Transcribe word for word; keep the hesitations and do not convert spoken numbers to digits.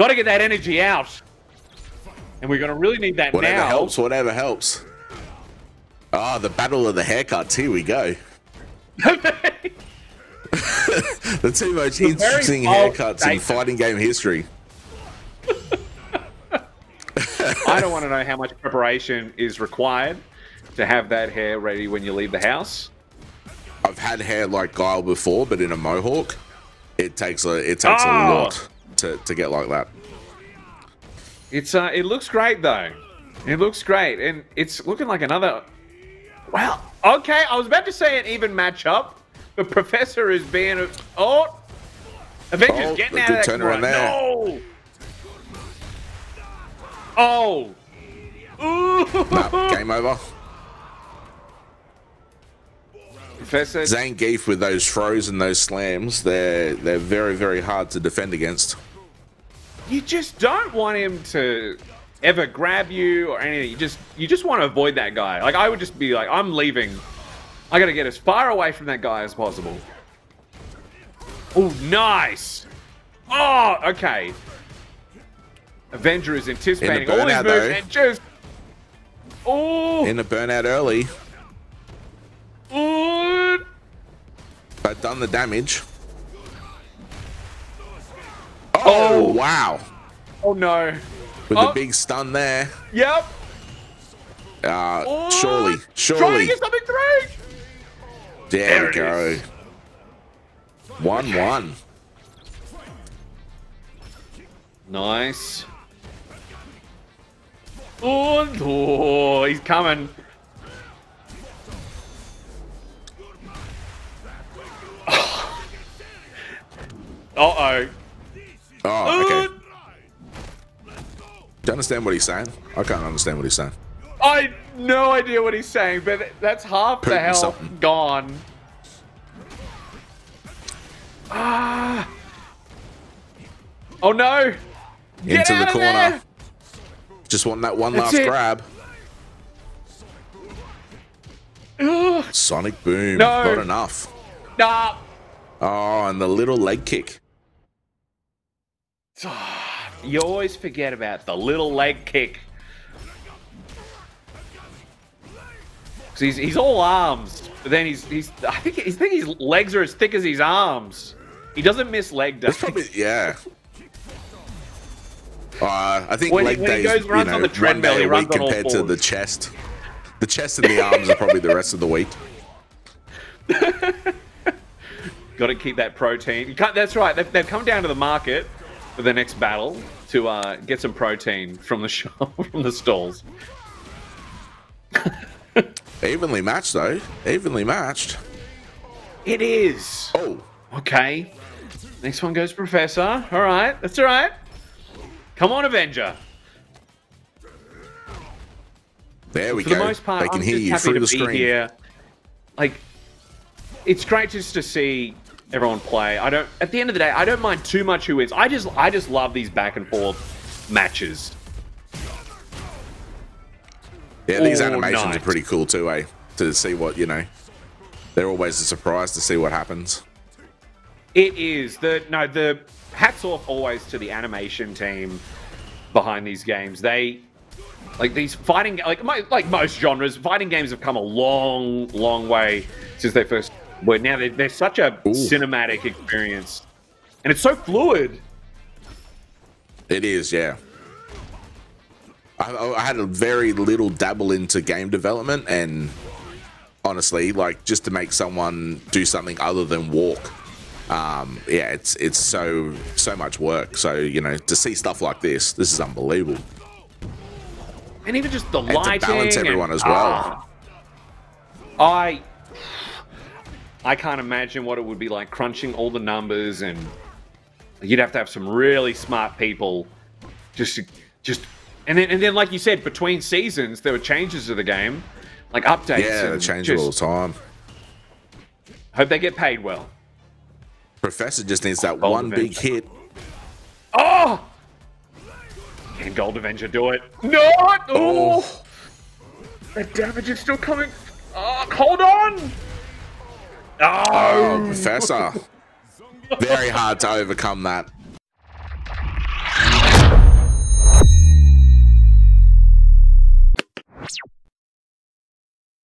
Got to get that energy out. And we're going to really need that whatever now. Whatever helps, whatever helps. Ah, oh, the battle of the haircuts. Here we go. The two most interesting haircuts in fighting game history. I don't want to know how much preparation is required to have that hair ready when you leave the house. I've had hair like Guile before, but in a mohawk, it takes a it takes oh. a lot to to get like that. It's uh, it looks great though. It looks great, and it's looking like another. Well, okay, I was about to say an even matchup, but Professor is being a, oh, Avenger's oh, getting out of that corner. No. Oh. Ooh. Nah, game over. Professor Zangief with those throws and those slams, they're they're very very hard to defend against. You just don't want him to ever grab you or anything. You just you just want to avoid that guy. Like I would just be like, I'm leaving. I gotta get as far away from that guy as possible. Oh, nice. Oh, okay. Avenger is anticipating all his moves though. and just oh in the burnout early. Ooh. I've done the damage. Oh, oh. wow. Oh no. With oh. the big stun there. Yep. Uh, oh. Surely, surely. Trying to get something through. There, there we go. Is. One, okay. one. Nice. Oh, oh, he's coming. Oh. Uh-oh. Oh, okay. Do you understand what he's saying? I can't understand what he's saying. I no idea what he's saying, but that's half Putin the health something. gone. Ah. Oh no! Get Into out the of corner. There. Just want that one that's last it. grab. Ugh. Sonic boom. No. Not enough. Nah. Oh, and the little leg kick. You always forget about the little leg kick. Cause he's he's all arms, but then he's he's I think he's think his legs are as thick as his arms. He doesn't miss leg day. Probably, yeah. Uh, I think when leg he, when day he goes is, runs you know, on the treadmill, he runs on all fours. Compared to the chest, the chest and the arms are probably the rest of the week. Got to keep that protein. You can't, that's right. They've, they've come down to the market for the next battle to uh, get some protein from the shop, from the stalls. Evenly matched though. Evenly matched. It is. Oh. Okay. Next one goes Professor. All right. That's all right. Come on, Avenger. There we go. For the most part, I'm just happy to be here. Like, it's great just to see everyone play. I don't. At the end of the day, I don't mind too much who wins. I just, I just love these back and forth matches. Yeah, these animations are pretty cool too, eh? To see what you know. They're always a surprise to see what happens. It is the no the. Hats off always to the animation team behind these games. They, like these fighting, like mo like most genres, fighting games have come a long, long way since they first were. Now they're, they're such a Ooh. cinematic experience. And it's so fluid. It is, yeah. I, I had a very little dabble into game development, and honestly, like just to make someone do something other than walk. Um, yeah, it's it's so so much work. So you know, to see stuff like this, this is unbelievable. And even just the lighting, and to balance everyone and, as well. Uh, I I can't imagine what it would be like crunching all the numbers, and you'd have to have some really smart people just to, just and then and then like you said, between seasons there were changes to the game, like updates. Yeah, they change all the time. Hope they get paid well. Professor just needs that Gold one Avenger. big hit. Oh! Can Gold Avenger do it? No! Oh! The damage is still coming. Oh, hold on! Oh, oh Professor. Very hard to overcome that.